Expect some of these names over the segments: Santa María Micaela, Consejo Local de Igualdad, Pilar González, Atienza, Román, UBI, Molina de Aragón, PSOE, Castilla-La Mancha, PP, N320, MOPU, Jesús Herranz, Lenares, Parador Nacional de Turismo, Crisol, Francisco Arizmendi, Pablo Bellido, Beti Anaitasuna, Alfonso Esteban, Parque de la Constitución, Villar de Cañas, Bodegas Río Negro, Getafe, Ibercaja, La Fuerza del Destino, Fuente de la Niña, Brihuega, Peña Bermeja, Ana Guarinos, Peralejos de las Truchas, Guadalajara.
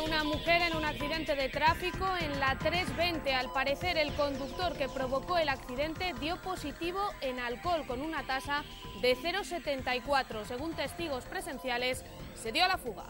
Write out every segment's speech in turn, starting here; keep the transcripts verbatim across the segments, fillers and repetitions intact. muere una mujer en un accidente de tráfico en la tres veinte. Al parecer, el conductor que provocó el accidente dio positivo en alcohol con una tasa de cero coma setenta y cuatro. Según testigos presenciales, se dio a la fuga.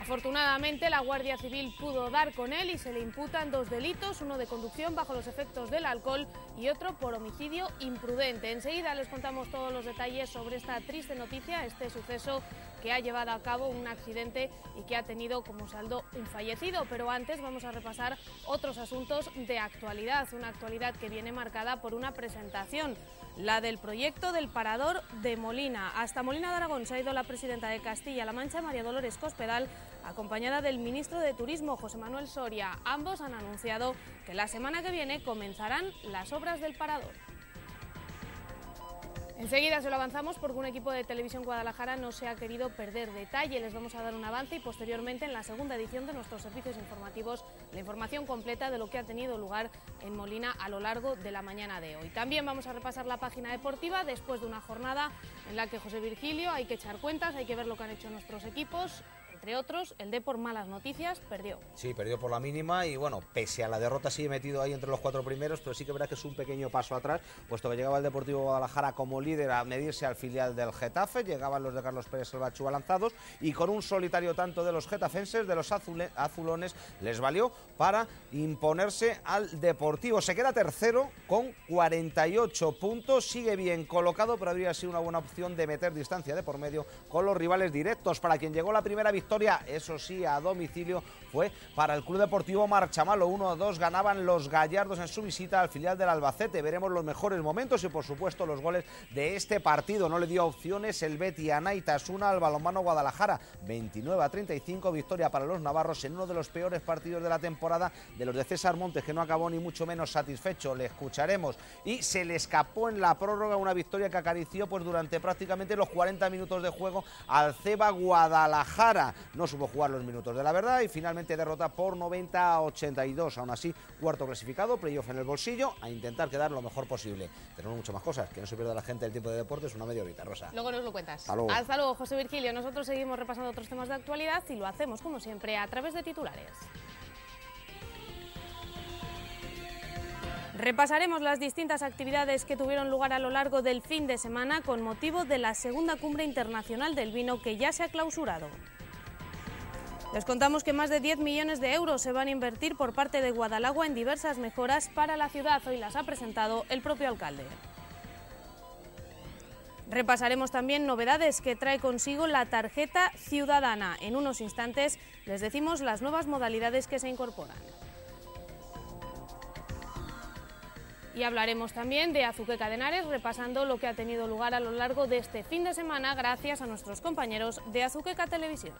Afortunadamente, la Guardia Civil pudo dar con él y se le imputan dos delitos, uno de conducción bajo los efectos del alcohol y otro por homicidio imprudente. Enseguida les contamos todos los detalles sobre esta triste noticia, este suceso que ha llevado a cabo un accidente y que ha tenido como saldo un fallecido. Pero antes vamos a repasar otros asuntos de actualidad, una actualidad que viene marcada por una presentación, la del proyecto del parador de Molina. Hasta Molina de Aragón se ha ido la presidenta de Castilla-La Mancha, María Dolores Cospedal, acompañada del ministro de Turismo, José Manuel Soria. Ambos han anunciado que la semana que viene comenzarán las obras del parador. Enseguida se lo avanzamos porque un equipo de Televisión Guadalajara no se ha querido perder detalle. Les vamos a dar un avance y posteriormente en la segunda edición de nuestros servicios informativos la información completa de lo que ha tenido lugar en Molina a lo largo de la mañana de hoy. También vamos a repasar la página deportiva después de una jornada en la que José Virgilio, hay que echar cuentas, hay que ver lo que han hecho nuestros equipos. Entre otros, el Depor, malas noticias, perdió. Sí, perdió por la mínima y bueno, pese a la derrota sigue metido ahí entre los cuatro primeros, pero sí que verá que es un pequeño paso atrás, puesto que llegaba el Deportivo Guadalajara como líder a medirse al filial del Getafe, llegaban los de Carlos Pérez el Bachu lanzados y con un solitario tanto de los getafenses, de los azule, azulones, les valió para imponerse al Deportivo. Se queda tercero con cuarenta y ocho puntos, sigue bien colocado, pero habría sido una buena opción de meter distancia de por medio con los rivales directos. Para quien llegó la primera victoria, Victoria, eso sí, a domicilio fue para el Club Deportivo Marchamalo. uno a dos ganaban los gallardos en su visita al filial del Albacete. Veremos los mejores momentos y, por supuesto, los goles de este partido. No le dio opciones el Beti Anaitasuna al balonmano Guadalajara. veintinueve a treinta y cinco, victoria para los navarros en uno de los peores partidos de la temporada de los de César Montes, que no acabó ni mucho menos satisfecho. Le escucharemos. Y se le escapó en la prórroga una victoria que acarició pues durante prácticamente los cuarenta minutos de juego al Ceba Guadalajara. No supo jugar los minutos de la verdad y finalmente derrota por noventa a ochenta y dos. Aún así, cuarto clasificado, playoff en el bolsillo, a intentar quedar lo mejor posible. Tenemos muchas más cosas, que no se pierda la gente del tiempo de deportes, una media horita, Rosa. Luego nos lo cuentas. Hasta luego. Hasta luego, José Virgilio. Nosotros seguimos repasando otros temas de actualidad y lo hacemos, como siempre, a través de titulares. Repasaremos las distintas actividades que tuvieron lugar a lo largo del fin de semana con motivo de la segunda Cumbre Internacional del Vino, que ya se ha clausurado. Les contamos que más de diez millones de euros se van a invertir por parte de Guadalajara en diversas mejoras para la ciudad. Hoy las ha presentado el propio alcalde. Repasaremos también novedades que trae consigo la tarjeta ciudadana. En unos instantes les decimos las nuevas modalidades que se incorporan. Y hablaremos también de Azuqueca de Henares, repasando lo que ha tenido lugar a lo largo de este fin de semana gracias a nuestros compañeros de Azuqueca Televisión.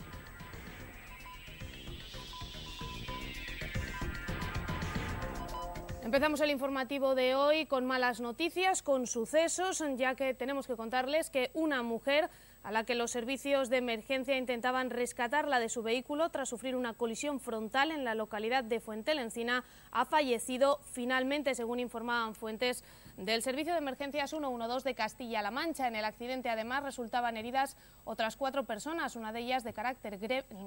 Empezamos el informativo de hoy con malas noticias, con sucesos, ya que tenemos que contarles que una mujer a la que los servicios de emergencia intentaban rescatarla de su vehículo tras sufrir una colisión frontal en la localidad de Fuentelencina, ha fallecido finalmente, según informaban fuentes del Servicio de Emergencias uno uno dos de Castilla-La Mancha. En el accidente, además, resultaban heridas otras cuatro personas, una de ellas de carácter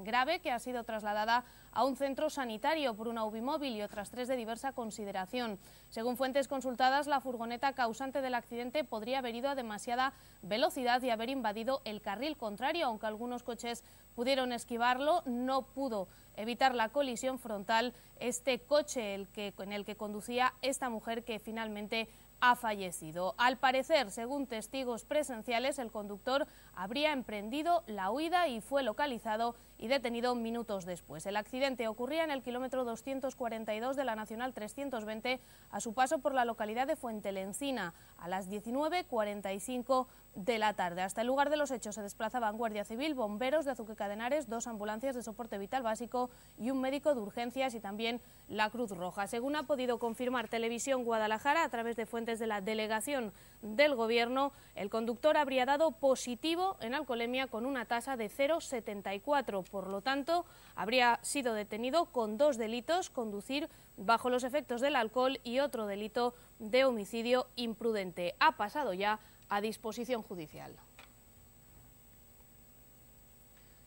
grave, que ha sido trasladada a un centro sanitario por una U B I móvil y otras tres de diversa consideración. Según fuentes consultadas, la furgoneta causante del accidente podría haber ido a demasiada velocidad y haber invadido el carril contrario, aunque algunos coches pudieron esquivarlo, no pudo evitar la colisión frontal este coche el que, en el que conducía esta mujer, que finalmente ha fallecido. Al parecer, según testigos presenciales, el conductor habría emprendido la huida y fue localizado y detenido minutos después. El accidente ocurría en el kilómetro doscientos cuarenta y dos de la Nacional trescientos veinte a su paso por la localidad de Fuentelencina a las diecinueve cuarenta y cinco de la tarde. Hasta el lugar de los hechos se desplazaban Guardia Civil, bomberos de Azuqueca de Henares, dos ambulancias de soporte vital básico y un médico de urgencias y también la Cruz Roja. Según ha podido confirmar Televisión Guadalajara a través de fuentes de la delegación del Gobierno, el conductor habría dado positivo en alcoholemia con una tasa de cero coma setenta y cuatro, por lo tanto, habría sido detenido con dos delitos, conducir bajo los efectos del alcohol y otro delito de homicidio imprudente. Ha pasado ya a disposición judicial.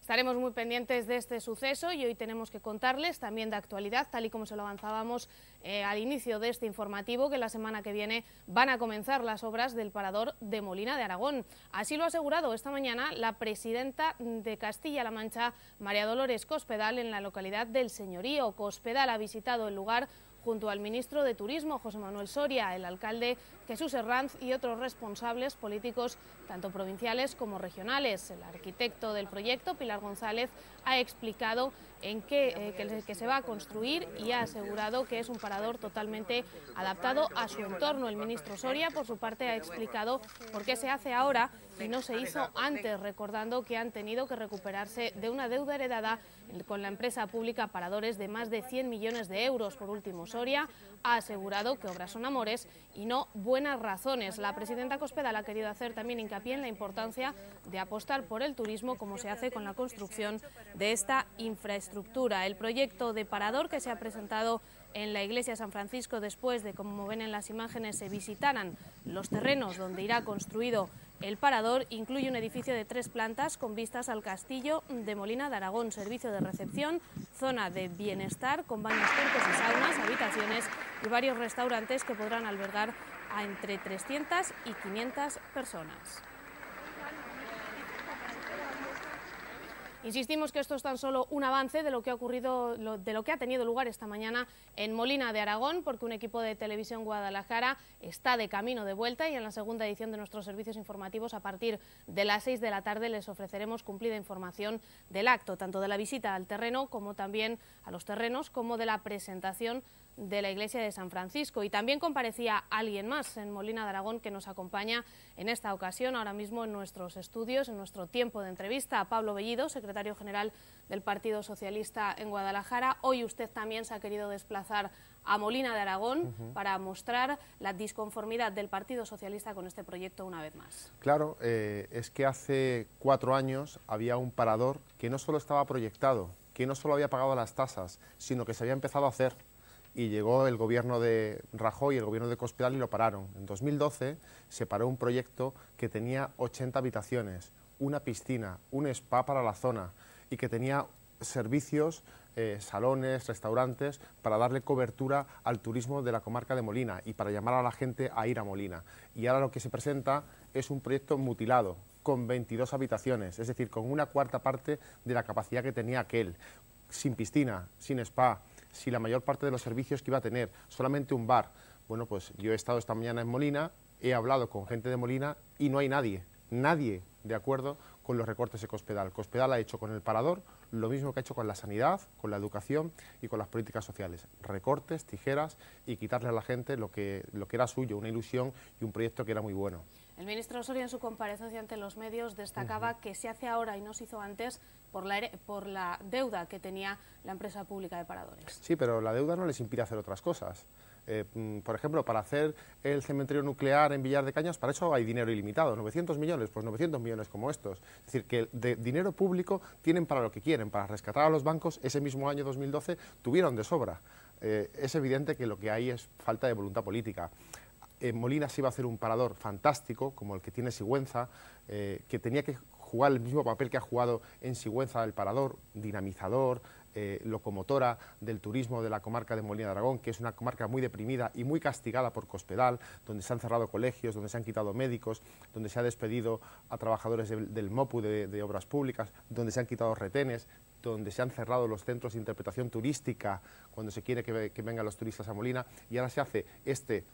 Estaremos muy pendientes de este suceso y hoy tenemos que contarles también de actualidad, tal y como se lo avanzábamos eh, al inicio de este informativo, que la semana que viene van a comenzar las obras del parador de Molina de Aragón. Así lo ha asegurado esta mañana la presidenta de Castilla-La Mancha, María Dolores Cospedal, en la localidad del Señorío. Cospedal ha visitado el lugar junto al ministro de Turismo, José Manuel Soria, el alcalde Jesús Herranz y otros responsables políticos, tanto provinciales como regionales. El arquitecto del proyecto, Pilar González, ha explicado en qué eh, que, que se va a construir y ha asegurado que es un parador totalmente adaptado a su entorno. El ministro Soria, por su parte, ha explicado por qué se hace ahora y no se hizo antes, recordando que han tenido que recuperarse de una deuda heredada con la empresa pública Paradores de más de cien millones de euros. Por último, Soria ha asegurado que obras son amores y no buenas razones. La presidenta Cospedal ha querido hacer también hincapié en la importancia de apostar por el turismo, como se hace con la construcción de esta infraestructura. El proyecto de parador, que se ha presentado en la iglesia de San Francisco después de, como ven en las imágenes, se visitaran los terrenos donde irá construido el parador, incluye un edificio de tres plantas con vistas al castillo de Molina de Aragón, servicio de recepción, zona de bienestar con baños turcos y saunas, habitaciones y varios restaurantes que podrán albergar a entre trescientas y quinientas personas. Insistimos que esto es tan solo un avance de lo que ha ocurrido, de lo que ha tenido lugar esta mañana en Molina de Aragón, porque un equipo de Televisión Guadalajara está de camino de vuelta y en la segunda edición de nuestros servicios informativos, a partir de las seis de la tarde, les ofreceremos cumplida información del acto, tanto de la visita al terreno como también a los terrenos, como de la presentación de la iglesia de San Francisco. Y también comparecía alguien más en Molina de Aragón que nos acompaña en esta ocasión, ahora mismo en nuestros estudios, en nuestro tiempo de entrevista, a Pablo Bellido, secretario general del Partido Socialista en Guadalajara. Hoy usted también se ha querido desplazar a Molina de Aragón uh-huh. para mostrar la disconformidad del Partido Socialista con este proyecto una vez más. Claro, eh, es que hace cuatro años había un parador que no solo estaba proyectado, que no solo había pagado las tasas, sino que se había empezado a hacer. Y llegó el gobierno de Rajoy y el gobierno de Cospedal y lo pararon. En dos mil doce se paró un proyecto que tenía ochenta habitaciones, una piscina, un spa para la zona y que tenía servicios, eh, salones, restaurantes, para darle cobertura al turismo de la comarca de Molina y para llamar a la gente a ir a Molina. Y ahora lo que se presenta es un proyecto mutilado, con veintidós habitaciones, es decir, con una cuarta parte de la capacidad que tenía aquel, sin piscina, sin spa, si la mayor parte de los servicios que iba a tener, solamente un bar. Bueno, pues yo he estado esta mañana en Molina, he hablado con gente de Molina y no hay nadie, nadie de acuerdo con los recortes de Cospedal. Cospedal ha hecho con el parador lo mismo que ha hecho con la sanidad, con la educación y con las políticas sociales. Recortes, tijeras y quitarle a la gente lo que, lo que era suyo, una ilusión y un proyecto que era muy bueno. El ministro Soria, en su comparecencia ante los medios, destacaba uh-huh. que se hace ahora y no se hizo antes por la, por la deuda que tenía la empresa pública de paradores. Sí, pero la deuda no les impide hacer otras cosas. Eh, por ejemplo, para hacer el cementerio nuclear en Villar de Cañas, para eso hay dinero ilimitado, novecientos millones, pues novecientos millones como estos. Es decir, que de dinero público tienen para lo que quieren, para rescatar a los bancos. Ese mismo año dos mil doce tuvieron de sobra. Eh, es evidente que lo que hay es falta de voluntad política. En Molina se iba a hacer un parador fantástico, como el que tiene Sigüenza, eh, que tenía que jugar el mismo papel que ha jugado en Sigüenza el parador, dinamizador, eh, locomotora del turismo de la comarca de Molina de Aragón, que es una comarca muy deprimida y muy castigada por Cospedal, donde se han cerrado colegios, donde se han quitado médicos, donde se ha despedido a trabajadores de, del MOPU de, de Obras Públicas, donde se han quitado retenes, donde se han cerrado los centros de interpretación turística cuando se quiere que, que vengan los turistas a Molina, y ahora se hace este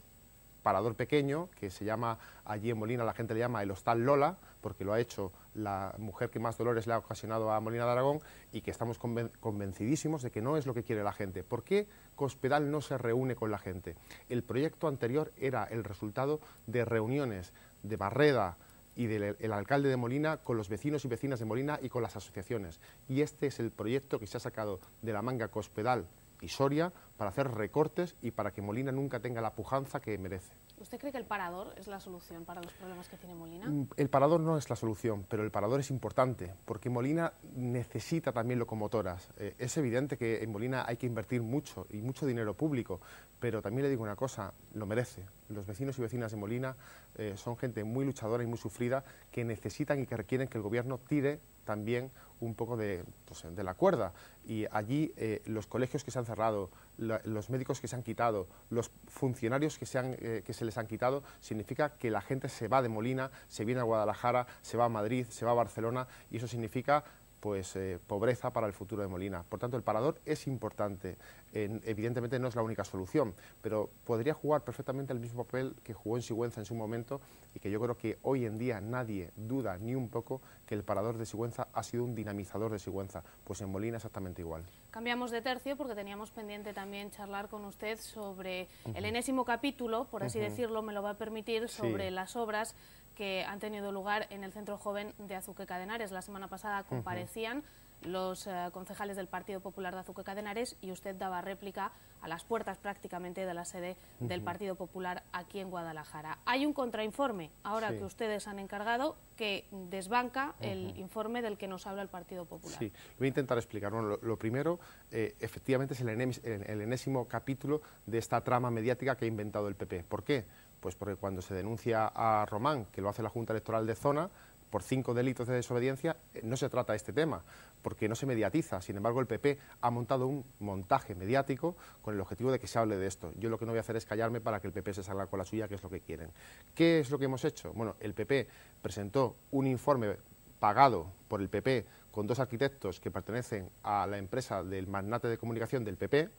parador pequeño, que se llama, allí en Molina la gente le llama el Hostal Lola, porque lo ha hecho la mujer que más dolores le ha ocasionado a Molina de Aragón, y que estamos conven- convencidísimos de que no es lo que quiere la gente. ¿Por qué Cospedal no se reúne con la gente? El proyecto anterior era el resultado de reuniones de Barreda y del el alcalde de Molina con los vecinos y vecinas de Molina y con las asociaciones. Y este es el proyecto que se ha sacado de la manga Cospedal y Soria para hacer recortes y para que Molina nunca tenga la pujanza que merece. ¿Usted cree que el parador es la solución para los problemas que tiene Molina? El parador no es la solución, pero el parador es importante, porque Molina necesita también locomotoras. Eh, es evidente que en Molina hay que invertir mucho, y mucho dinero público, pero también le digo una cosa, lo merece. Los vecinos y vecinas de Molina eh, son gente muy luchadora y muy sufrida, que necesitan y que requieren que el gobierno tire también un poco de, pues, de la cuerda, y allí eh, los colegios que se han cerrado, la, los médicos que se han quitado, los funcionarios que se, han, eh, que se les han quitado, significa que la gente se va de Molina, se viene a Guadalajara, se va a Madrid, se va a Barcelona, y eso significa pues eh, pobreza para el futuro de Molina. Por tanto, el parador es importante. Eh, evidentemente no es la única solución, pero podría jugar perfectamente el mismo papel que jugó en Sigüenza en su momento, y que yo creo que hoy en día nadie duda ni un poco que el parador de Sigüenza ha sido un dinamizador de Sigüenza. Pues en Molina exactamente igual. Cambiamos de tercio porque teníamos pendiente también charlar con usted sobre uh-huh. el enésimo capítulo, por así uh-huh. decirlo, me lo va a permitir, sobre sí. las obras que han tenido lugar en el Centro Joven de Azuqueca de Henares. La semana pasada comparecían uh-huh. los uh, concejales del Partido Popular de Azuqueca de Henares, y usted daba réplica a las puertas prácticamente de la sede uh-huh. del Partido Popular aquí en Guadalajara. Hay un contrainforme, ahora sí. que ustedes han encargado, que desbanca uh-huh. el informe del que nos habla el Partido Popular. Sí, voy a intentar explicar. Bueno, lo, lo primero, eh, efectivamente es el, enemis, el, el enésimo capítulo de esta trama mediática que ha inventado el P P. ¿Por qué? Pues porque cuando se denuncia a Román, que lo hace la Junta Electoral de Zona, por cinco delitos de desobediencia, no se trata este tema, porque no se mediatiza. Sin embargo, el P P ha montado un montaje mediático con el objetivo de que se hable de esto. Yo lo que no voy a hacer es callarme para que el P P se salga con la suya, que es lo que quieren. ¿Qué es lo que hemos hecho? Bueno, el P P presentó un informe pagado por el P P con dos arquitectos que pertenecen a la empresa del magnate de comunicación del P P,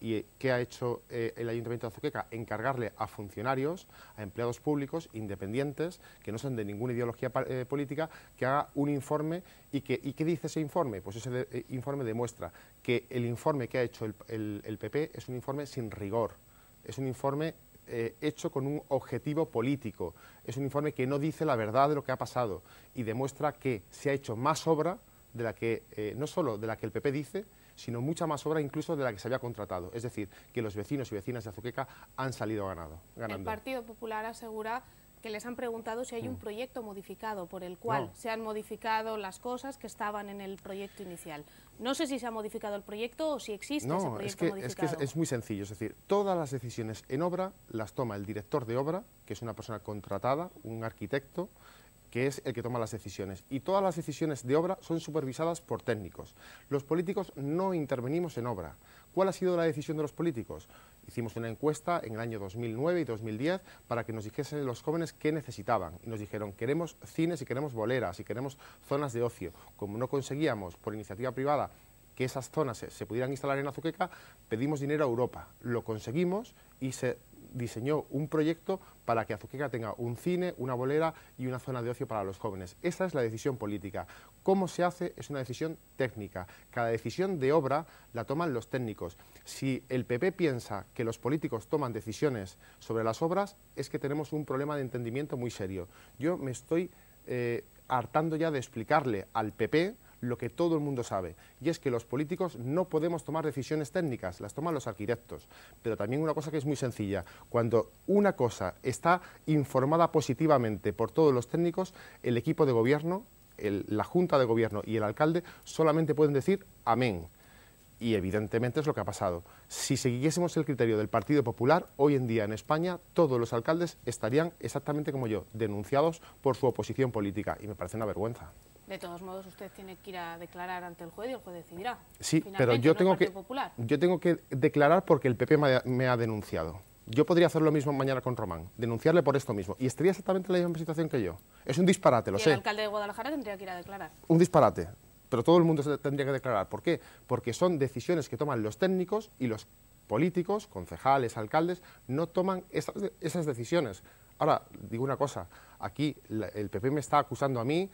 y qué ha hecho eh, el Ayuntamiento de Azuqueca, encargarle a funcionarios, a empleados públicos independientes, que no sean de ninguna ideología eh, política, que haga un informe. Y que, ¿y qué dice ese informe? Pues ese de, eh, informe demuestra que el informe que ha hecho el, el, el P P es un informe sin rigor, es un informe eh, hecho con un objetivo político, es un informe que no dice la verdad de lo que ha pasado, y demuestra que se ha hecho más obra de la que, eh, no solo de la que el P P dice, sino mucha más obra incluso de la que se había contratado. Es decir, que los vecinos y vecinas de Azuqueca han salido ganado, ganando. El Partido Popular asegura que les han preguntado si hay mm. un proyecto modificado por el cual no. se han modificado las cosas que estaban en el proyecto inicial. No sé si se ha modificado el proyecto o si existe no, ese proyecto es que, modificado. Es que es, es muy sencillo. Es decir, todas las decisiones en obra las toma el director de obra, que es una persona contratada, un arquitecto, que es el que toma las decisiones, y todas las decisiones de obra son supervisadas por técnicos. Los políticos no intervenimos en obra. ¿Cuál ha sido la decisión de los políticos? Hicimos una encuesta en el año dos mil nueve y dos mil diez para que nos dijesen los jóvenes qué necesitaban, y nos dijeron: queremos cines y queremos boleras y queremos zonas de ocio. Como no conseguíamos por iniciativa privada que esas zonas se, se pudieran instalar en Azuqueca, pedimos dinero a Europa, lo conseguimos y se diseñó un proyecto para que Azuqueca tenga un cine, una bolera y una zona de ocio para los jóvenes. Esa es la decisión política. ¿Cómo se hace? Es una decisión técnica. Cada decisión de obra la toman los técnicos. Si el P P piensa que los políticos toman decisiones sobre las obras, es que tenemos un problema de entendimiento muy serio. Yo me estoy eh, hartando ya de explicarle al P P lo que todo el mundo sabe, y es que los políticos no podemos tomar decisiones técnicas, las toman los arquitectos. Pero también una cosa que es muy sencilla: cuando una cosa está informada positivamente por todos los técnicos, el equipo de gobierno, el, la Junta de Gobierno y el alcalde solamente pueden decir amén. Y evidentemente es lo que ha pasado. Si siguiésemos el criterio del Partido Popular, hoy en día en España todos los alcaldes estarían exactamente como yo, denunciados por su oposición política, y me parece una vergüenza. De todos modos, usted tiene que ir a declarar ante el juez y el juez decidirá. Sí, finalmente, pero yo, no tengo que, yo tengo que declarar porque el P P me ha, me ha denunciado. Yo podría hacer lo mismo mañana con Román, denunciarle por esto mismo, y estaría exactamente en la misma situación que yo. Es un disparate, lo sé. El alcalde de Guadalajara tendría que ir a declarar. Un disparate, pero todo el mundo se tendría que declarar. ¿Por qué? Porque son decisiones que toman los técnicos, y los políticos, concejales, alcaldes, no toman esas, esas decisiones. Ahora, digo una cosa, aquí la, el P P me está acusando a mí,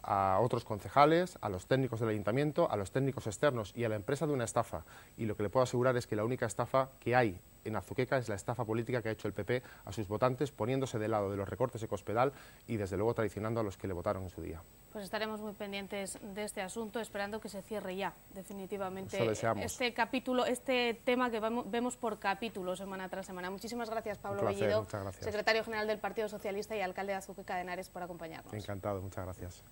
a otros concejales, a los técnicos del ayuntamiento, a los técnicos externos y a la empresa de una estafa. Y lo que le puedo asegurar es que la única estafa que hay en Azuqueca es la estafa política que ha hecho el P P a sus votantes, poniéndose del lado de los recortes de Cospedal y desde luego traicionando a los que le votaron en su día. Pues estaremos muy pendientes de este asunto, esperando que se cierre ya definitivamente este capítulo, este tema que vamos, vemos por capítulo semana tras semana. Muchísimas gracias, Pablo Bellido, secretario general del Partido Socialista y alcalde de Azuqueca de Henares, por acompañarnos. Encantado, muchas gracias.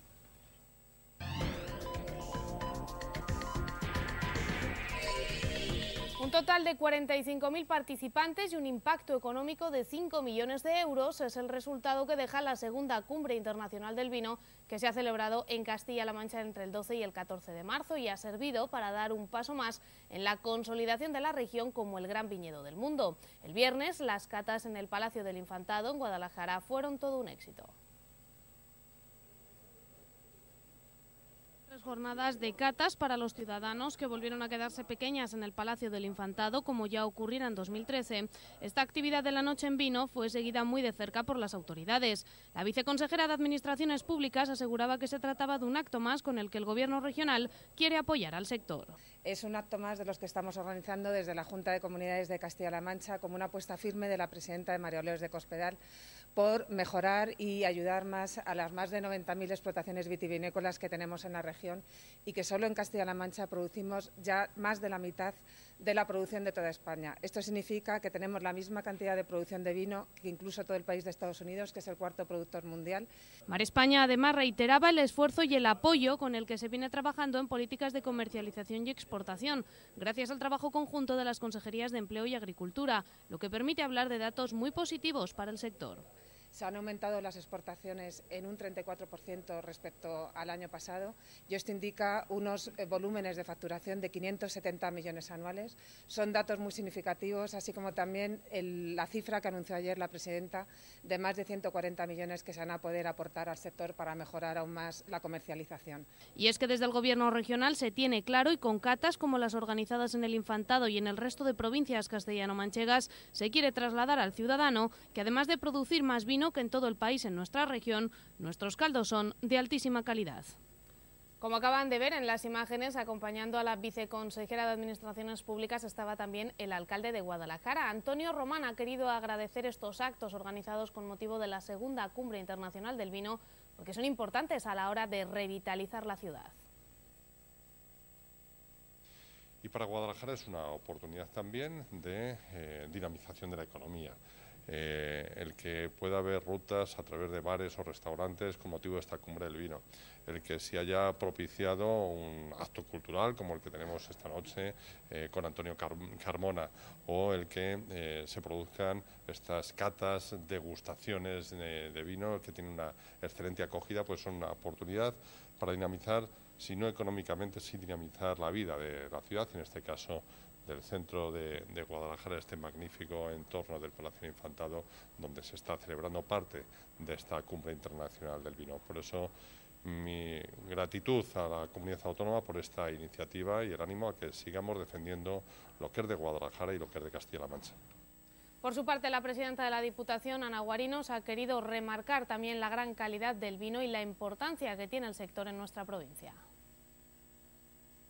Un total de cuarenta y cinco mil participantes y un impacto económico de cinco millones de euros es el resultado que deja la segunda Cumbre Internacional del Vino, que se ha celebrado en Castilla-La Mancha entre el doce y el catorce de marzo y ha servido para dar un paso más en la consolidación de la región como el gran viñedo del mundo. El viernes, las catas en el Palacio del Infantado en Guadalajara fueron todo un éxito. Jornadas de catas para los ciudadanos que volvieron a quedarse pequeñas en el Palacio del Infantado, como ya ocurriera en dos mil trece. Esta actividad de la noche en vino fue seguida muy de cerca por las autoridades. La viceconsejera de Administraciones Públicas aseguraba que se trataba de un acto más con el que el Gobierno regional quiere apoyar al sector. Es un acto más de los que estamos organizando desde la Junta de Comunidades de Castilla-La Mancha, como una apuesta firme de la presidenta de María Dolores de Cospedal por mejorar y ayudar más a las más de noventa mil explotaciones vitivinícolas que tenemos en la región, y que solo en Castilla-La Mancha producimos ya más de la mitad de la producción de toda España. Esto significa que tenemos la misma cantidad de producción de vino que incluso todo el país de Estados Unidos, que es el cuarto productor mundial. Mar España además reiteraba el esfuerzo y el apoyo con el que se viene trabajando en políticas de comercialización y exportación, gracias al trabajo conjunto de las Consejerías de Empleo y Agricultura, lo que permite hablar de datos muy positivos para el sector. Se han aumentado las exportaciones en un treinta y cuatro por ciento respecto al año pasado y esto indica unos volúmenes de facturación de quinientos setenta millones anuales. Son datos muy significativos, así como también el, la cifra que anunció ayer la presidenta de más de ciento cuarenta millones que se van a poder aportar al sector para mejorar aún más la comercialización. Y es que desde el Gobierno regional se tiene claro, y con catas como las organizadas en el Infantado y en el resto de provincias castellano-manchegas, se quiere trasladar al ciudadano que además de producir más vino, que en todo el país, en nuestra región, nuestros caldos son de altísima calidad. Como acaban de ver en las imágenes, acompañando a la viceconsejera de Administraciones Públicas estaba también el alcalde de Guadalajara. Antonio Román ha querido agradecer estos actos organizados con motivo de la segunda Cumbre Internacional del Vino, porque son importantes a la hora de revitalizar la ciudad. Y para Guadalajara es una oportunidad también de eh, dinamización de la economía. Eh, el que pueda haber rutas a través de bares o restaurantes con motivo de esta Cumbre del Vino, el que se haya propiciado un acto cultural como el que tenemos esta noche eh, con Antonio Car Carmona, o el que eh, se produzcan estas catas, degustaciones de, de vino que tienen una excelente acogida, pues son una oportunidad para dinamizar, si no económicamente, sí dinamizar la vida de la ciudad, en este caso del centro de, de Guadalajara, este magnífico entorno del Palacio Infantado, donde se está celebrando parte de esta Cumbre Internacional del Vino. Por eso, mi gratitud a la comunidad autónoma por esta iniciativa y el ánimo a que sigamos defendiendo lo que es de Guadalajara y lo que es de Castilla-La Mancha. Por su parte, la presidenta de la Diputación, Ana Guarinos, ha querido remarcar también la gran calidad del vino y la importancia que tiene el sector en nuestra provincia.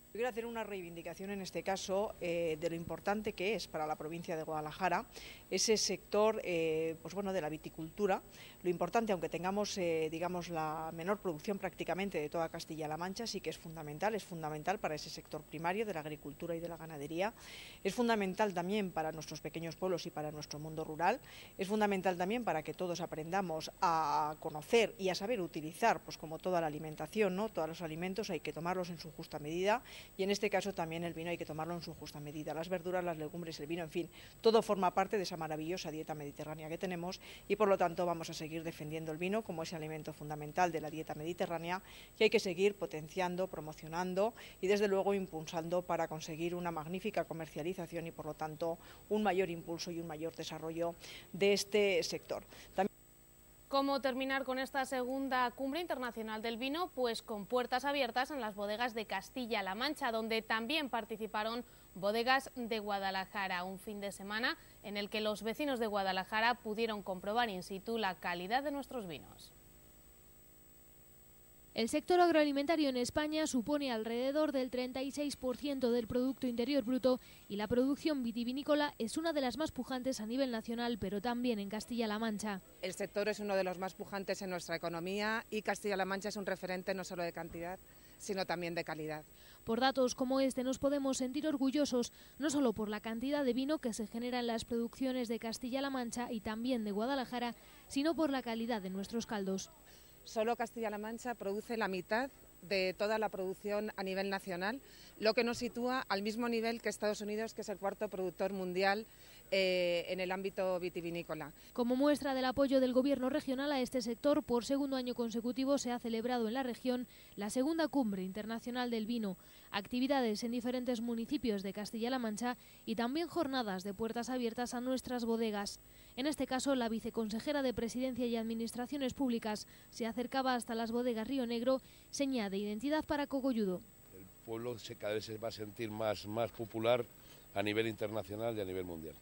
Yo quiero hacer una reivindicación en este caso eh, de lo importante que es para la provincia de Guadalajara ese sector eh, pues bueno, de la viticultura, lo importante, aunque tengamos eh, digamos, la menor producción prácticamente de toda Castilla-La Mancha, sí que es fundamental, es fundamental para ese sector primario de la agricultura y de la ganadería, es fundamental también para nuestros pequeños pueblos y para nuestro mundo rural, es fundamental también para que todos aprendamos a conocer y a saber utilizar, pues como toda la alimentación, ¿no? Todos los alimentos hay que tomarlos en su justa medida, y en este caso también el vino hay que tomarlo en su justa medida, las verduras, las legumbres, el vino, en fin, todo forma parte de esa maravillosa dieta mediterránea que tenemos y por lo tanto vamos a seguir defendiendo el vino como ese alimento fundamental de la dieta mediterránea que hay que seguir potenciando, promocionando y desde luego impulsando para conseguir una magnífica comercialización y por lo tanto un mayor impulso y un mayor desarrollo de este sector. También ¿cómo terminar con esta segunda Cumbre Internacional del Vino? Pues con puertas abiertas en las bodegas de Castilla-La Mancha, donde también participaron bodegas de Guadalajara. Un fin de semana en el que los vecinos de Guadalajara pudieron comprobar in situ la calidad de nuestros vinos. El sector agroalimentario en España supone alrededor del treinta y seis por ciento del Producto Interior Bruto y la producción vitivinícola es una de las más pujantes a nivel nacional, pero también en Castilla-La Mancha. El sector es uno de los más pujantes en nuestra economía y Castilla-La Mancha es un referente no solo de cantidad, sino también de calidad. Por datos como este nos podemos sentir orgullosos, no solo por la cantidad de vino que se genera en las producciones de Castilla-La Mancha y también de Guadalajara, sino por la calidad de nuestros caldos. Solo Castilla-La Mancha produce la mitad de toda la producción a nivel nacional, lo que nos sitúa al mismo nivel que Estados Unidos, que es el cuarto productor mundial eh, en el ámbito vitivinícola. Como muestra del apoyo del Gobierno regional a este sector, por segundo año consecutivo se ha celebrado en la región la segunda Cumbre Internacional del Vino, actividades en diferentes municipios de Castilla-La Mancha y también jornadas de puertas abiertas a nuestras bodegas. En este caso, la viceconsejera de Presidencia y Administraciones Públicas se acercaba hasta las bodegas Río Negro, señal de identidad para Cogolludo. El pueblo cada vez se va a sentir más, más popular a nivel internacional y a nivel mundial.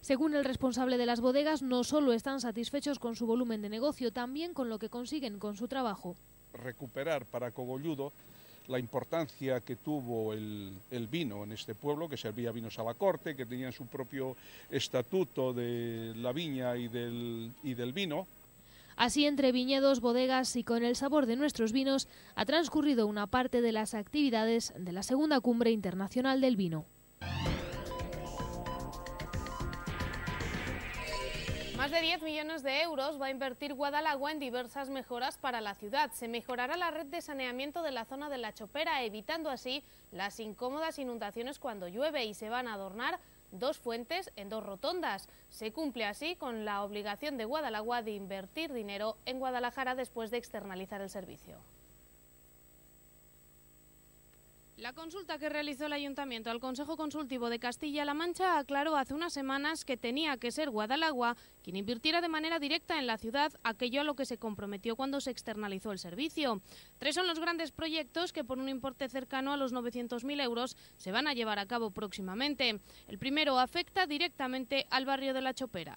Según el responsable de las bodegas, no solo están satisfechos con su volumen de negocio, también con lo que consiguen con su trabajo. Recuperar para Cogolludo la importancia que tuvo el, el vino en este pueblo, que servía vinos a la corte, que tenían su propio estatuto de la viña y del, y del vino. Así, entre viñedos, bodegas y con el sabor de nuestros vinos, ha transcurrido una parte de las actividades de la segunda Cumbre Internacional del Vino. Más de diez millones de euros va a invertir Guadalagua en diversas mejoras para la ciudad. Se mejorará la red de saneamiento de la zona de La Chopera, evitando así las incómodas inundaciones cuando llueve, y se van a adornar dos fuentes en dos rotondas. Se cumple así con la obligación de Guadalagua de invertir dinero en Guadalajara después de externalizar el servicio. La consulta que realizó el Ayuntamiento al Consejo Consultivo de Castilla-La Mancha aclaró hace unas semanas que tenía que ser Guadalagua quien invirtiera de manera directa en la ciudad aquello a lo que se comprometió cuando se externalizó el servicio. Tres son los grandes proyectos que por un importe cercano a los novecientos mil euros se van a llevar a cabo próximamente. El primero afecta directamente al barrio de La Chopera.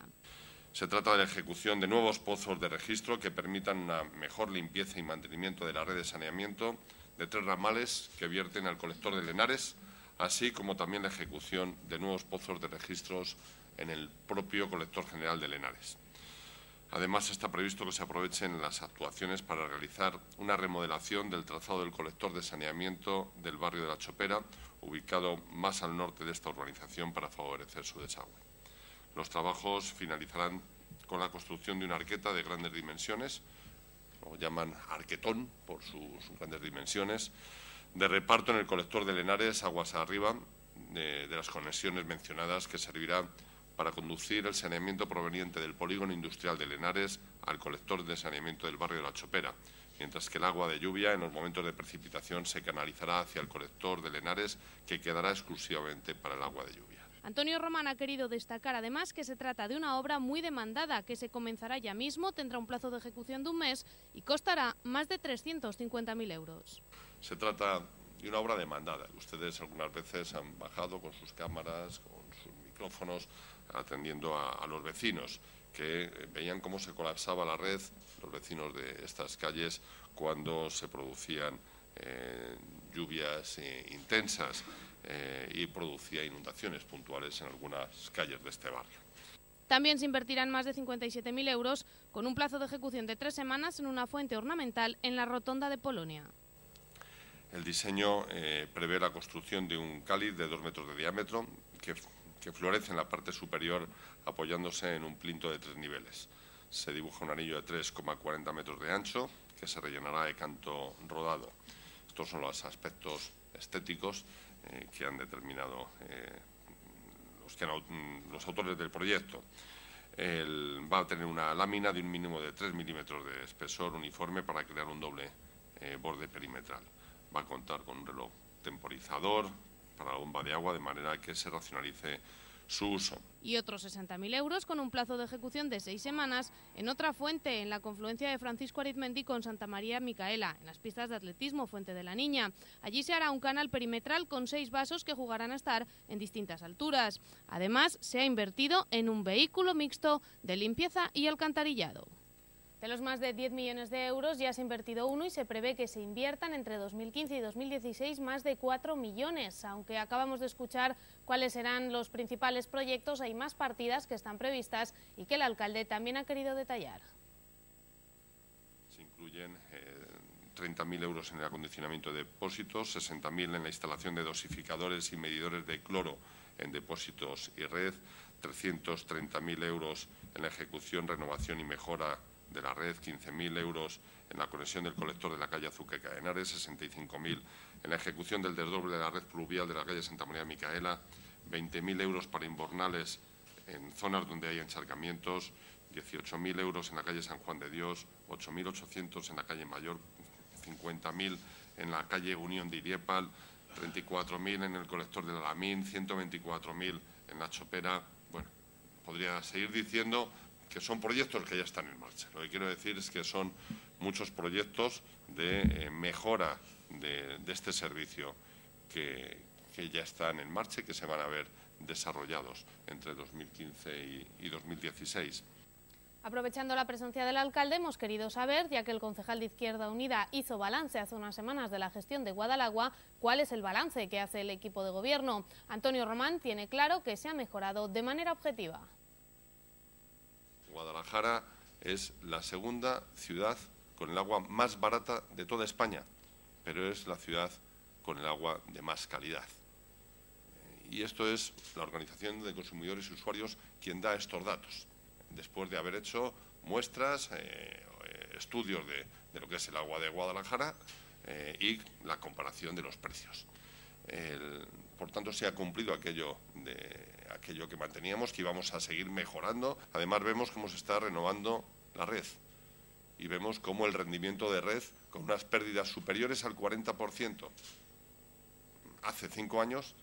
Se trata de la ejecución de nuevos pozos de registro que permitan una mejor limpieza y mantenimiento de la red de saneamiento de tres ramales que vierten al colector de Lenares, así como también la ejecución de nuevos pozos de registros en el propio colector general de Lenares. Además, está previsto que se aprovechen las actuaciones para realizar una remodelación del trazado del colector de saneamiento del barrio de La Chopera, ubicado más al norte de esta urbanización, para favorecer su desagüe. Los trabajos finalizarán con la construcción de una arqueta de grandes dimensiones, lo llaman arquetón por sus grandes dimensiones, de reparto en el colector de Lenares, aguas arriba, de, de las conexiones mencionadas, que servirá para conducir el saneamiento proveniente del polígono industrial de Lenares al colector de saneamiento del barrio de La Chopera, mientras que el agua de lluvia en los momentos de precipitación se canalizará hacia el colector de Lenares, que quedará exclusivamente para el agua de lluvia. Antonio Román ha querido destacar además que se trata de una obra muy demandada, que se comenzará ya mismo, tendrá un plazo de ejecución de un mes y costará más de trescientos cincuenta mil euros. Se trata de una obra demandada. Ustedes algunas veces han bajado con sus cámaras, con sus micrófonos, atendiendo a, a los vecinos, que veían cómo se colapsaba la red, los vecinos de estas calles, cuando se producían eh, lluvias eh, intensas. Eh, y producía inundaciones puntuales en algunas calles de este barrio. También se invertirán más de cincuenta y siete mil euros con un plazo de ejecución de tres semanas en una fuente ornamental en la rotonda de Polonia. El diseño eh, prevé la construcción de un cáliz de dos metros de diámetro que, que florece en la parte superior apoyándose en un plinto de tres niveles. Se dibuja un anillo de tres coma cuarenta metros de ancho que se rellenará de canto rodado. Estos son los aspectos estéticos Eh, que han determinado eh, los, que han, los autores del proyecto. El, va a tener una lámina de un mínimo de tres milímetros de espesor uniforme para crear un doble eh, borde perimetral. Va a contar con un reloj temporizador para la bomba de agua, de manera que se racionalice su uso. Y otros sesenta mil euros con un plazo de ejecución de seis semanas en otra fuente, en la confluencia de Francisco Arizmendi con Santa María Micaela, en las pistas de atletismo Fuente de la Niña. Allí se hará un canal perimetral con seis vasos que jugarán a estar en distintas alturas. Además, se ha invertido en un vehículo mixto de limpieza y alcantarillado. De los más de diez millones de euros ya se ha invertido uno y se prevé que se inviertan entre dos mil quince y dos mil dieciséis más de cuatro millones. Aunque acabamos de escuchar cuáles serán los principales proyectos, hay más partidas que están previstas y que el alcalde también ha querido detallar. Se incluyen eh, treinta mil euros en el acondicionamiento de depósitos, sesenta mil en la instalación de dosificadores y medidores de cloro en depósitos y red, trescientos treinta mil euros en la ejecución, renovación y mejora de la red, quince mil euros en la conexión del colector de la calle Azuqueca de Henares, sesenta y cinco mil en la ejecución del desdoble de la red pluvial de la calle Santa María Micaela, veinte mil euros para invernales en zonas donde hay encharcamientos, dieciocho mil euros en la calle San Juan de Dios, ocho mil ochocientos en la calle Mayor, cincuenta mil en la calle Unión de Iriepal, treinta y cuatro mil en el colector del Alamín, ciento veinticuatro mil en la Chopera. Bueno, podría seguir diciendo que son proyectos que ya están en marcha. Lo que quiero decir es que son muchos proyectos de eh, mejora de, de este servicio que, que ya están en marcha y que se van a ver desarrollados entre dos mil quince y, y dos mil dieciséis. Aprovechando la presencia del alcalde, hemos querido saber, ya que el concejal de Izquierda Unida hizo balance hace unas semanas de la gestión de Guadalagua, cuál es el balance que hace el equipo de gobierno. Antonio Román tiene claro que se ha mejorado de manera objetiva. Guadalajara es la segunda ciudad con el agua más barata de toda España, pero es la ciudad con el agua de más calidad. Y esto es la Organización de Consumidores y Usuarios quien da estos datos, después de haber hecho muestras, eh, estudios de, de lo que es el agua de Guadalajara eh, y la comparación de los precios. El, por tanto, se ha cumplido aquello, de, aquello que manteníamos, que íbamos a seguir mejorando. Además, vemos cómo se está renovando la red y vemos cómo el rendimiento de red, con unas pérdidas superiores al cuarenta por ciento, hace cinco años,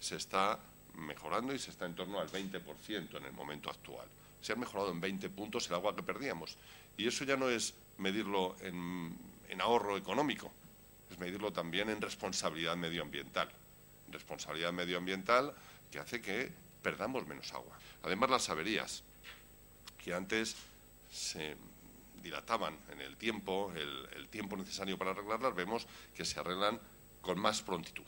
se está mejorando y se está en torno al veinte por ciento en el momento actual. Se han mejorado en veinte puntos el agua que perdíamos. Y eso ya no es medirlo en, en ahorro económico, es medirlo también en responsabilidad medioambiental. Responsabilidad medioambiental que hace que perdamos menos agua. Además, las averías, que antes se dilataban en el tiempo, el, el tiempo necesario para arreglarlas, vemos que se arreglan con más prontitud.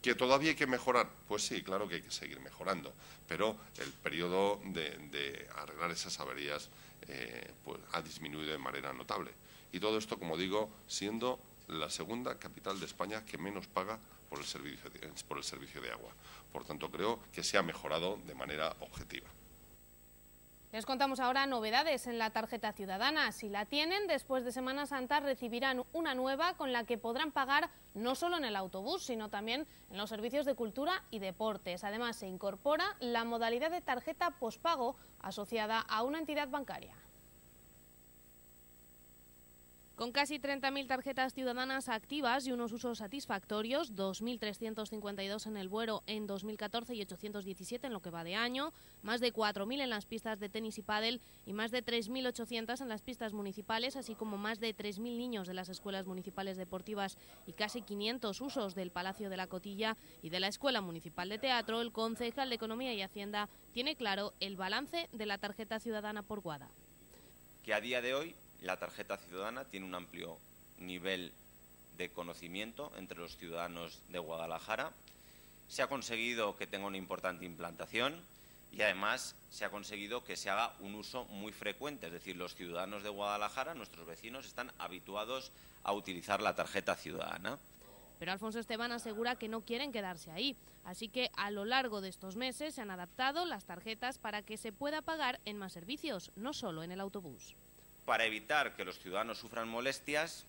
¿Que todavía hay que mejorar? Pues sí, claro que hay que seguir mejorando, pero el periodo de, de arreglar esas averías eh, pues ha disminuido de manera notable. Y todo esto, como digo, siendo la segunda capital de España que menos paga por el servicio de, por el servicio de agua. Por tanto, creo que se ha mejorado de manera objetiva. Les contamos ahora novedades en la tarjeta ciudadana. Si la tienen, después de Semana Santa recibirán una nueva con la que podrán pagar no solo en el autobús, sino también en los servicios de cultura y deportes. Además, se incorpora la modalidad de tarjeta pospago asociada a una entidad bancaria. Con casi treinta mil tarjetas ciudadanas activas y unos usos satisfactorios, dos mil trescientos cincuenta y dos en el Buero en dos mil catorce y ochocientos diecisiete en lo que va de año, más de cuatro mil en las pistas de tenis y pádel y más de tres mil ochocientas en las pistas municipales, así como más de tres mil niños de las escuelas municipales deportivas y casi quinientos usos del Palacio de la Cotilla y de la Escuela Municipal de Teatro, el concejal de Economía y Hacienda tiene claro el balance de la tarjeta ciudadana por Guada. Que a día de hoy la tarjeta ciudadana tiene un amplio nivel de conocimiento entre los ciudadanos de Guadalajara. Se ha conseguido que tenga una importante implantación y, además, se ha conseguido que se haga un uso muy frecuente. Es decir, los ciudadanos de Guadalajara, nuestros vecinos, están habituados a utilizar la tarjeta ciudadana. Pero Alfonso Esteban asegura que no quieren quedarse ahí. Así que a lo largo de estos meses se han adaptado las tarjetas para que se pueda pagar en más servicios, no solo en el autobús. Para evitar que los ciudadanos sufran molestias,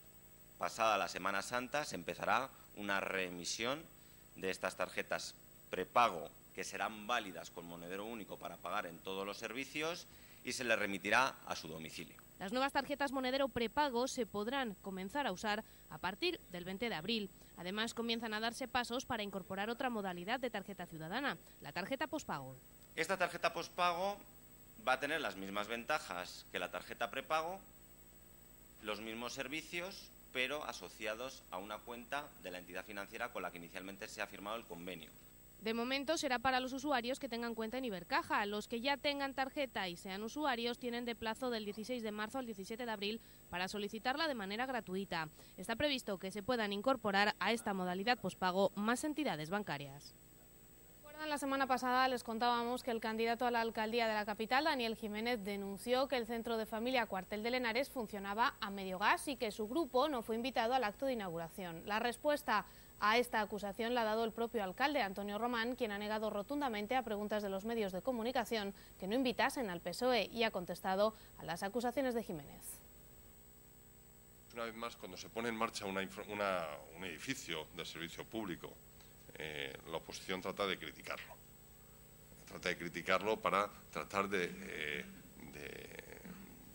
pasada la Semana Santa se empezará una reemisión de estas tarjetas prepago, que serán válidas con monedero único para pagar en todos los servicios, y se les remitirá a su domicilio. Las nuevas tarjetas monedero prepago se podrán comenzar a usar a partir del veinte de abril. Además, comienzan a darse pasos para incorporar otra modalidad de tarjeta ciudadana, la tarjeta pospago. Esta tarjeta pospago va a tener las mismas ventajas que la tarjeta prepago, los mismos servicios, pero asociados a una cuenta de la entidad financiera con la que inicialmente se ha firmado el convenio. De momento será para los usuarios que tengan cuenta en Ibercaja. Los que ya tengan tarjeta y sean usuarios tienen de plazo del dieciséis de marzo al diecisiete de abril para solicitarla de manera gratuita. Está previsto que se puedan incorporar a esta modalidad pospago más entidades bancarias. La semana pasada les contábamos que el candidato a la alcaldía de la capital, Daniel Jiménez, denunció que el centro de familia Cuartel de Lenares funcionaba a medio gas y que su grupo no fue invitado al acto de inauguración. La respuesta a esta acusación la ha dado el propio alcalde, Antonio Román, quien ha negado rotundamente a preguntas de los medios de comunicación que no invitasen al P S O E y ha contestado a las acusaciones de Jiménez. Una vez más, cuando se pone en marcha una, una, un edificio de servicio público, Eh, la oposición trata de criticarlo, trata de criticarlo para tratar de, eh, de,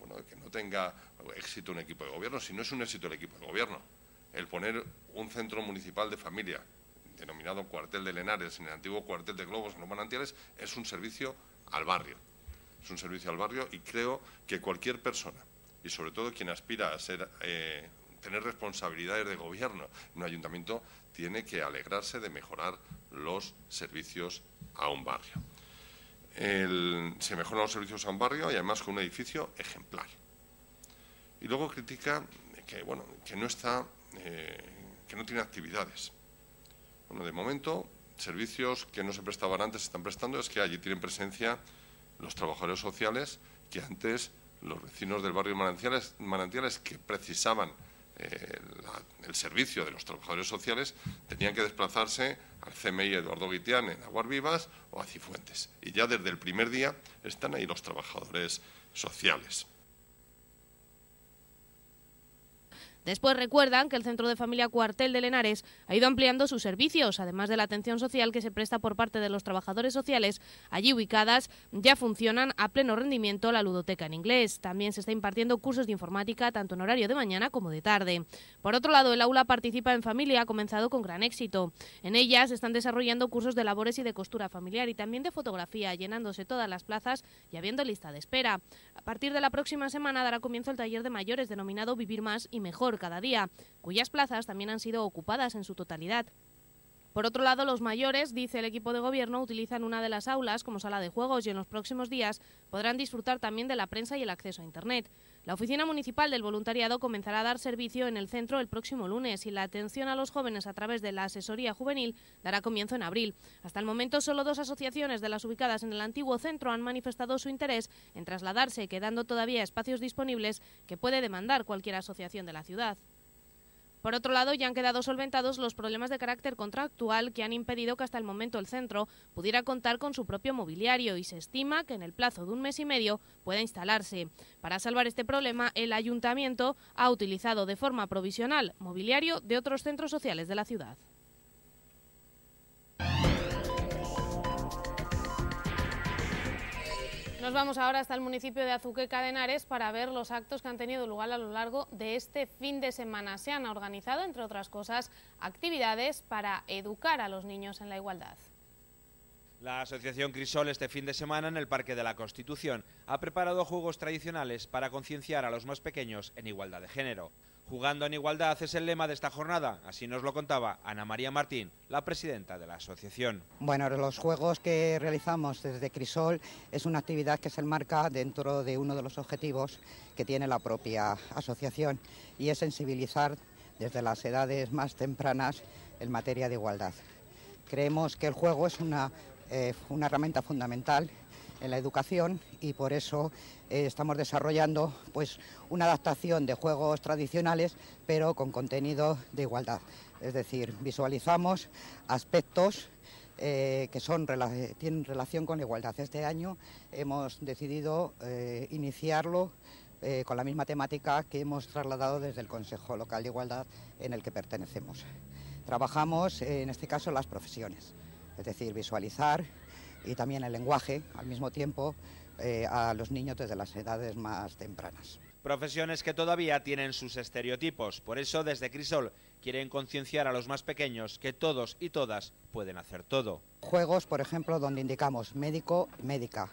bueno, de que no tenga éxito un equipo de gobierno. Si no es un éxito el equipo de gobierno, el poner un centro municipal de familia, denominado Cuartel de Lenares, en el antiguo Cuartel de Globos, en los manantiales, es un servicio al barrio, es un servicio al barrio y creo que cualquier persona, y sobre todo quien aspira a ser eh, tener responsabilidades de gobierno en un ayuntamiento, tiene que alegrarse de mejorar los servicios a un barrio. El, se mejoran los servicios a un barrio y además con un edificio ejemplar. Y luego critica que, bueno, que no está, eh, que no tiene actividades. Bueno, de momento, servicios que no se prestaban antes se están prestando, es que allí tienen presencia los trabajadores sociales que antes los vecinos del barrio Manantiales, Manantiales que precisaban Eh, la, el servicio de los trabajadores sociales, tenían que desplazarse al C M I Eduardo Guitián en Aguarvivas o a Cifuentes. Y ya desde el primer día están ahí los trabajadores sociales. Después recuerdan que el Centro de Familia Cuartel de Lenares ha ido ampliando sus servicios, además de la atención social que se presta por parte de los trabajadores sociales. Allí ubicadas ya funcionan a pleno rendimiento la ludoteca en inglés. También se está impartiendo cursos de informática tanto en horario de mañana como de tarde. Por otro lado, el aula Participa en Familia ha comenzado con gran éxito. En ella se están desarrollando cursos de labores y de costura familiar y también de fotografía, llenándose todas las plazas y habiendo lista de espera. A partir de la próxima semana dará comienzo el taller de mayores denominado Vivir Más y Mejor Cada Día, cuyas plazas también han sido ocupadas en su totalidad. Por otro lado, los mayores, dice el equipo de gobierno, utilizan una de las aulas como sala de juegos y en los próximos días podrán disfrutar también de la prensa y el acceso a Internet. La Oficina Municipal del Voluntariado comenzará a dar servicio en el centro el próximo lunes y la atención a los jóvenes a través de la asesoría juvenil dará comienzo en abril. Hasta el momento, solo dos asociaciones de las ubicadas en el antiguo centro han manifestado su interés en trasladarse, quedando todavía espacios disponibles que puede demandar cualquier asociación de la ciudad. Por otro lado, ya han quedado solventados los problemas de carácter contractual que han impedido que hasta el momento el centro pudiera contar con su propio mobiliario y se estima que en el plazo de un mes y medio pueda instalarse. Para salvar este problema, el ayuntamiento ha utilizado de forma provisional mobiliario de otros centros sociales de la ciudad. Nos vamos ahora hasta el municipio de Azuqueca de Henares para ver los actos que han tenido lugar a lo largo de este fin de semana. Se han organizado, entre otras cosas, actividades para educar a los niños en la igualdad. La asociación Crisol este fin de semana en el Parque de la Constitución ha preparado juegos tradicionales para concienciar a los más pequeños en igualdad de género. Jugando en igualdad es el lema de esta jornada, así nos lo contaba Ana María Martín, la presidenta de la asociación. Bueno, los juegos que realizamos desde Crisol es una actividad que se enmarca dentro de uno de los objetivos que tiene la propia asociación y es sensibilizar desde las edades más tempranas en materia de igualdad. Creemos que el juego es una, eh, una herramienta fundamental en la educación y por eso eh, estamos desarrollando pues una adaptación de juegos tradicionales pero con contenido de igualdad. Es decir, visualizamos aspectos eh, que son, tienen relación con la igualdad. Este año hemos decidido eh, iniciarlo eh, con la misma temática que hemos trasladado desde el Consejo Local de Igualdad en el que pertenecemos. Trabajamos eh, en este caso las profesiones, es decir, visualizar y también el lenguaje, al mismo tiempo, eh, a los niños desde las edades más tempranas. Profesiones que todavía tienen sus estereotipos, por eso desde Crisol quieren concienciar a los más pequeños que todos y todas pueden hacer todo. Juegos, por ejemplo, donde indicamos médico, médica,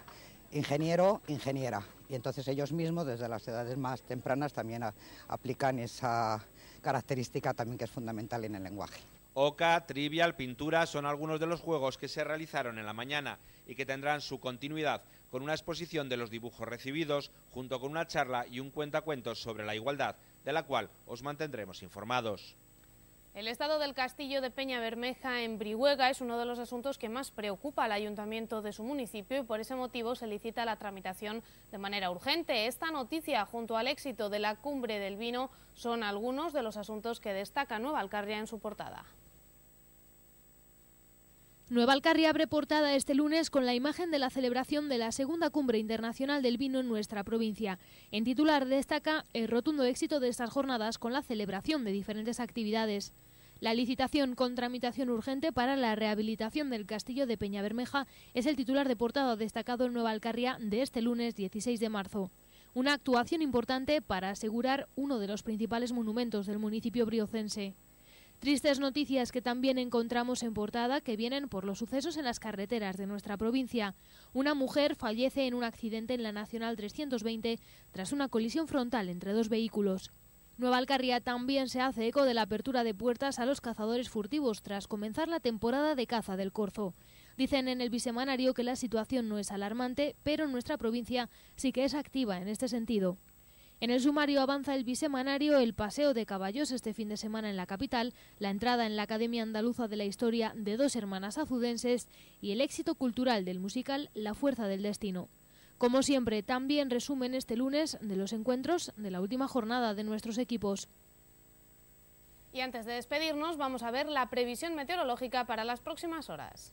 ingeniero, ingeniera, y entonces ellos mismos desde las edades más tempranas también a, aplican esa característica también que es fundamental en el lenguaje. Oca, Trivial, Pintura son algunos de los juegos que se realizaron en la mañana y que tendrán su continuidad con una exposición de los dibujos recibidos junto con una charla y un cuentacuentos sobre la igualdad, de la cual os mantendremos informados. El estado del castillo de Peña Bermeja en Brihuega es uno de los asuntos que más preocupa al ayuntamiento de su municipio y por ese motivo se licita la tramitación de manera urgente. Esta noticia, junto al éxito de la Cumbre del Vino, son algunos de los asuntos que destaca Nueva Alcarria en su portada. Nueva Alcarria abre portada este lunes con la imagen de la celebración de la segunda Cumbre Internacional del Vino en nuestra provincia. En titular destaca el rotundo éxito de estas jornadas con la celebración de diferentes actividades. La licitación con tramitación urgente para la rehabilitación del castillo de Peña Bermeja es el titular de portada destacado en Nueva Alcarria de este lunes dieciséis de marzo. Una actuación importante para asegurar uno de los principales monumentos del municipio briocense. Tristes noticias que también encontramos en portada que vienen por los sucesos en las carreteras de nuestra provincia. Una mujer fallece en un accidente en la Nacional trescientos veinte tras una colisión frontal entre dos vehículos. Nueva Alcarria también se hace eco de la apertura de puertas a los cazadores furtivos tras comenzar la temporada de caza del corzo. Dicen en el bisemanario que la situación no es alarmante, pero nuestra provincia sí que es activa en este sentido. En el sumario avanza el bisemanario el paseo de caballos este fin de semana en la capital, la entrada en la Academia Andaluza de la Historia de dos hermanas azudenses y el éxito cultural del musical La Fuerza del Destino. Como siempre, también resumen este lunes de los encuentros de la última jornada de nuestros equipos. Y antes de despedirnos, vamos a ver la previsión meteorológica para las próximas horas.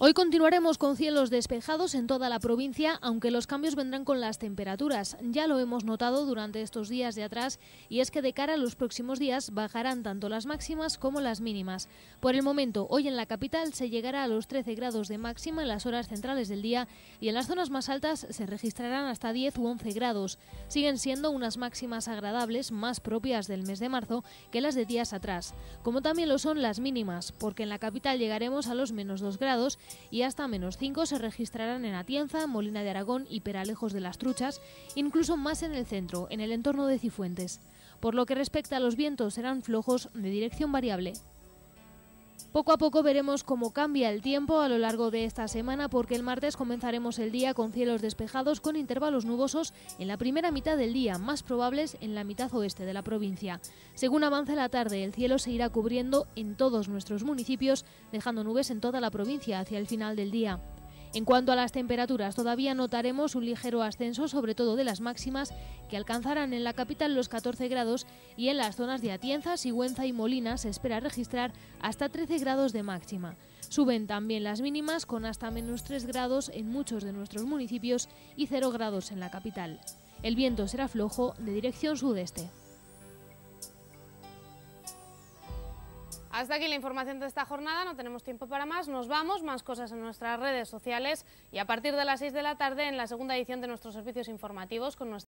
Hoy continuaremos con cielos despejados en toda la provincia, aunque los cambios vendrán con las temperaturas. Ya lo hemos notado durante estos días de atrás, y es que de cara a los próximos días bajarán tanto las máximas como las mínimas. Por el momento, hoy en la capital se llegará a los trece grados de máxima en las horas centrales del día y en las zonas más altas se registrarán hasta diez u once grados. Siguen siendo unas máximas agradables, más propias del mes de marzo que las de días atrás, como también lo son las mínimas, porque en la capital llegaremos a los menos dos grados y hasta menos cinco se registrarán en Atienza, Molina de Aragón y Peralejos de las Truchas, incluso más en el centro, en el entorno de Cifuentes. Por lo que respecta a los vientos, serán flojos de dirección variable. Poco a poco veremos cómo cambia el tiempo a lo largo de esta semana, porque el martes comenzaremos el día con cielos despejados con intervalos nubosos en la primera mitad del día, más probables en la mitad oeste de la provincia. Según avance la tarde, el cielo se irá cubriendo en todos nuestros municipios, dejando nubes en toda la provincia hacia el final del día. En cuanto a las temperaturas, todavía notaremos un ligero ascenso, sobre todo de las máximas, que alcanzarán en la capital los catorce grados y en las zonas de Atienza, Sigüenza y Molina se espera registrar hasta trece grados de máxima. Suben también las mínimas con hasta menos tres grados en muchos de nuestros municipios y cero grados en la capital. El viento será flojo de dirección sudeste. Hasta aquí la información de esta jornada, no tenemos tiempo para más, nos vamos, más cosas en nuestras redes sociales y a partir de las seis de la tarde en la segunda edición de nuestros servicios informativos con nuestra